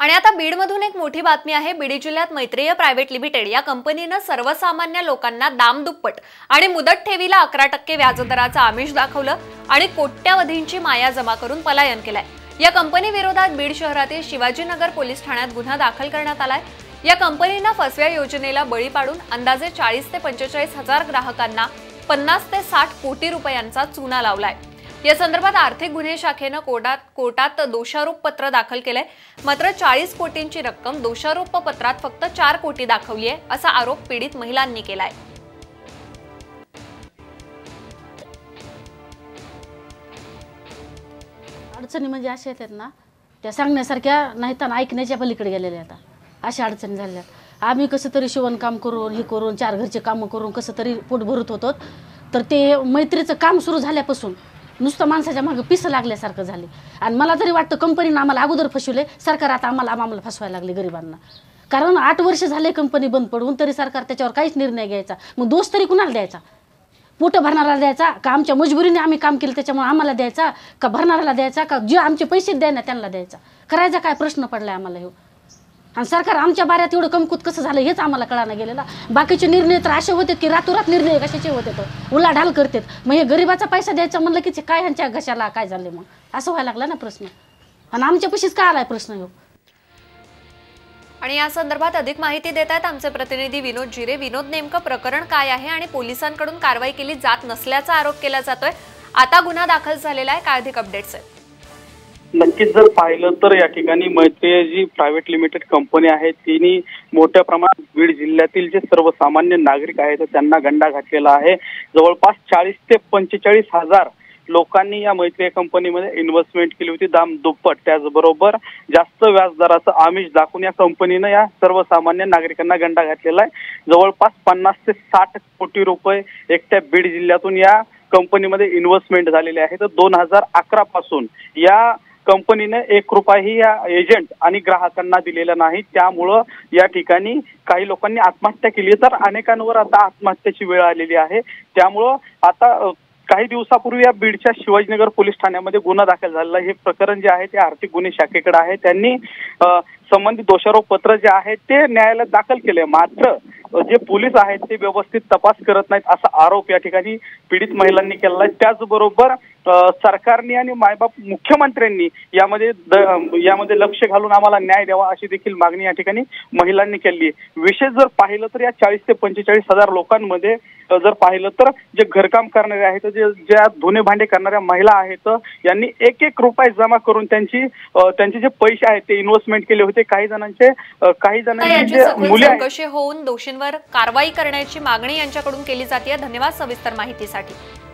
आणि आता बीडमधून एक मोठी बातमी आहे। बीड जिल्ह्यात मैत्रेय प्रायव्हेट लिमिटेड या कंपनीने सर्वसामान्य लोकांना दाम दुप्पट आणि मुदत ठेवीला 11% व्याजदराचा आमिष दाखवलं आणि कोट्यवधींची माया जमा करून पलायन केलंय। या कंपनी विरोधात बीड शहरातील शिवाजीनगर पोलीस ठाण्यात गुन्हा दाखल करण्यात आलाय। या कंपनीने फसव्या योजनेला बळी पाडून अंदाजे 40 ते 45 हजार ग्राहकांना 50 ते 60 कोटी रुपयांचा चुना लावलाय। या संदर्भात आर्थिक गुन्हे शाखेने कोर्टात दोषारोप पत्र दाखल केले। मात्र 40 कोटींची रक्कम दोषारोप पत्रात फक्त 4 कोटी दाखवली आहे असा आरोप पीडित महिलांनी केलाय। अडचणी म्हणजे अशा आहेत ना, त्या सांगण्यासारख्या नाहीत आणि ऐकण्याच्या पलीकडे गेलेले। आता अशा अडचणी झाल्या। आम्ही कसं तरी शिवणकाम करून हे करून 4 घरचे काम करून कसं तरी पोट भरत होतो। तर ते मैत्रीचं काम सुरू झाल्यापासून नुसता माणसाच्या मागे पिस लागल्यासारखं झाले। आणि मला तरी वाटतं कंपनीने आम्हाला अगोदर फसवले, सरकार आता आम्हाला फसवायला लागले गरिबांना। कारण 8 वर्ष झाले कंपनी बंद पडून तरी सरकार त्याच्यावर काहीच निर्णय घ्यायचा। मग दोष तरी कुणाला द्यायचा? पोट भरणाऱ्याला द्यायचा का आमच्या मजबुरीने आम्ही काम केलं त्याच्यामुळे आम्हाला द्यायचा का भरणाऱ्याला द्यायचा का जे आमचे पैसे द्यायना त्यांना द्यायचा? करायचा काय प्रश्न पडलाय आम्हाला हे। आणि सरकार आमच्या बाऱ्यात एवढं कमकुत कसं झालं हेच आम्हाला कळाना गेलेला। बाकीचे निर्णय तर असे होते की रातोरात निर्णय कशाचे होते तर उलाढाल करतात। मग हे गरिबाचा पैसा द्यायचा म्हणलं की काय ह्यांच्या घशाला काय झाले? मग असं व्हायला लागला ना प्रश्न। आणि आमच्यापाशीच काय आलाय प्रश्न हो। आणि या संदर्भात अधिक माहिती देत आहेत आमचे प्रतिनिधी विनोद जिरे। विनोद, नेमकं प्रकरण काय आहे आणि पोलिसांकडून कारवाई केली जात नसल्याचा आरोप केला जातोय। आता गुन्हा दाखल झालेला आहे, काय अधिक अपडेट्स आहेत? नक्कीच जर पाहिलं तर या ठिकाणी Maitreya ji private limited company आहे तिने मोठ्या प्रमाणात बीड जिल्ह्यातील जे सर्वसामान्य नागरिक आहेत त्यांना गंडा घातलेला आहे। जवळपास 40 ते 45 हजार लोकांनी या मैत्रेय कंपनीमध्ये इन्व्हेस्टमेंट केली होती दाम दुप्पट। त्याचबरोबर जास्त व्याजदराचं आमिष दाखवून या कंपनीने या सर्वसामान्य नागरिकांना गंडा घातलेला आहे। जवळपास 50 ते 60 कोटी रुपये एकट्या बीड जिल्ह्यातून या कंपनीमध्ये इन्व्हेस्टमेंट झालेली आहे। तर 2011 पासून या कंपनीने 1 रुपयाही या एजंट आणि ग्राहकांना दिलेला नाही। त्यामुळे या ठिकाणी काही लोकांनी आत्महत्या केली, तर अनेकांवर आता आत्महत्येची वेळ आलेली आहे। त्यामुळे आता काही दिवसापूर्वी या बीडच्या शिवाजीनगर पोलीस ठाण्यामध्ये गुन्हा दाखल झालेला। हे प्रकरण जे आहे ते आर्थिक गुन्हे शाखेकडे आहे। त्यांनी संबंधित दोषारोप पत्र जे आहे ते न्यायालयात दाखल केले, मात्र जे पोलीस आहेत ते व्यवस्थित तपास करत नाहीत असा आरोप या ठिकाणी पीडित महिलांनी केलेला आहे। त्याचबरोबर सरकारने आणि मायबाप मुख्यमंत्र्यांनी यामध्ये लक्ष घालून आम्हाला न्याय द्यावा अशी देखील मागणी या ठिकाणी महिलांनी केली। विशेष जर पाहिलं तर या 40 ते 45 हजार लोकांमध्ये जर पाहिलं तर जे घरकाम करणारे आहेत, ज्या धुणे भांडे करणाऱ्या महिला आहेत, यांनी 1-1 रुपये जमा करून त्यांचे जे पैसे आहेत ते इन्व्हेस्टमेंट केले होते। काही जणांचे मुले कसे होऊन दोषींवर कारवाई करण्याची मागणी यांच्याकडून केली जाते। धन्यवाद सविस्तर माहितीसाठी।